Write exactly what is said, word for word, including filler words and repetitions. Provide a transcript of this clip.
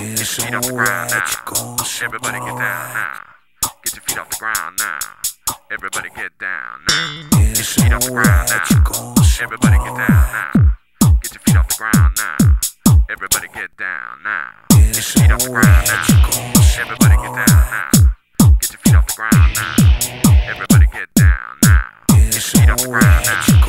Get your feet off the ground now. Everybody get down now. Get your feet off the ground now. Everybody get down now. Get your feet off the ground now. Everybody get down now. Get your feet off the ground now. Everybody get down now. Get your feet off the ground now. Everybody get down now. Get your feet off the ground now. Everybody get down now. Get your feet off the ground now.